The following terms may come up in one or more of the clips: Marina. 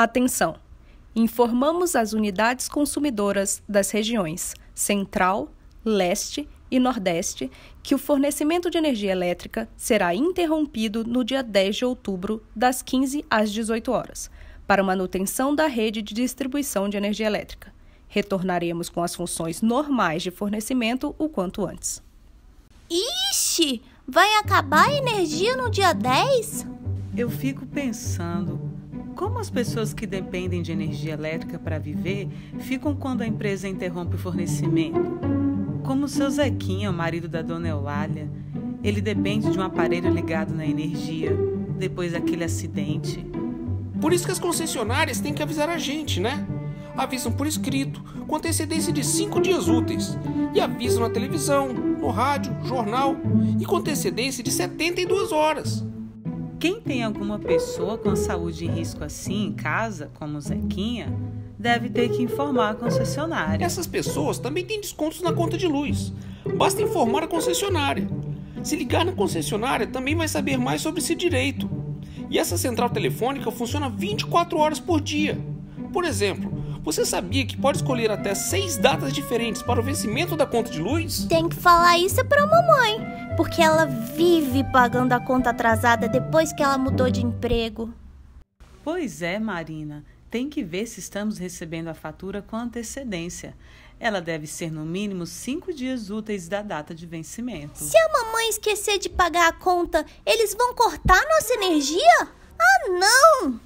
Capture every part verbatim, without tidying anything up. Atenção! Informamos as unidades consumidoras das regiões Central, Leste e Nordeste que o fornecimento de energia elétrica será interrompido no dia dez de outubro, das quinze às dezoito horas, para manutenção da rede de distribuição de energia elétrica. Retornaremos com as funções normais de fornecimento o quanto antes. Ixi! Vai acabar a energia no dia dez? Eu fico pensando, como as pessoas que dependem de energia elétrica para viver ficam quando a empresa interrompe o fornecimento? Como o seu Zequinha, o marido da dona Eulália, ele depende de um aparelho ligado na energia depois daquele acidente. Por isso que as concessionárias têm que avisar a gente, né? Avisam por escrito, com antecedência de cinco dias úteis. E avisam na televisão, no rádio, jornal e com antecedência de setenta e duas horas. Quem tem alguma pessoa com saúde em risco assim em casa, como o Zequinha, deve ter que informar a concessionária. Essas pessoas também têm descontos na conta de luz. Basta informar a concessionária. Se ligar na concessionária, também vai saber mais sobre esse direito. E essa central telefônica funciona vinte e quatro horas por dia. Por exemplo, você sabia que pode escolher até seis datas diferentes para o vencimento da conta de luz? Tem que falar isso pra mamãe, porque ela vive pagando a conta atrasada depois que ela mudou de emprego. Pois é, Marina. Tem que ver se estamos recebendo a fatura com antecedência. Ela deve ser no mínimo cinco dias úteis da data de vencimento. Se a mamãe esquecer de pagar a conta, eles vão cortar nossa energia? Ah, não!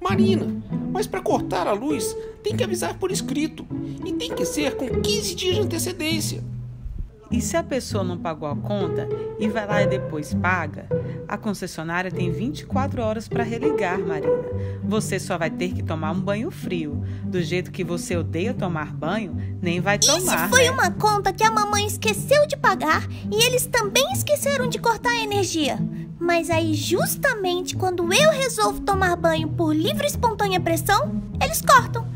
Marina, mas para cortar a luz, tem que avisar por escrito e tem que ser com quinze dias de antecedência. E se a pessoa não pagou a conta e vai lá e depois paga, a concessionária tem vinte e quatro horas para religar, Marina. Você só vai ter que tomar um banho frio. Do jeito que você odeia tomar banho, nem vai tomar. Isso foi, né? Uma conta que a mamãe esqueceu de pagar e eles também esqueceram de cortar a energia. Mas aí, justamente quando eu resolvo tomar banho por livre e espontânea pressão, eles cortam.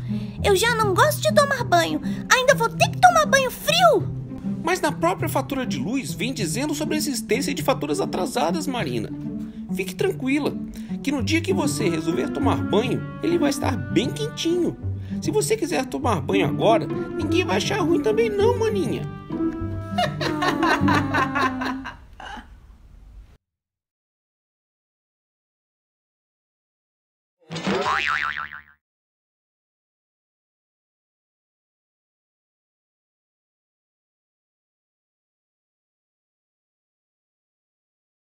Eu já não gosto de tomar banho, ainda vou ter que tomar banho frio. Mas na própria fatura de luz vem dizendo sobre a existência de faturas atrasadas, Marina. Fique tranquila, que no dia que você resolver tomar banho, ele vai estar bem quentinho. Se você quiser tomar banho agora, ninguém vai achar ruim também não, maninha.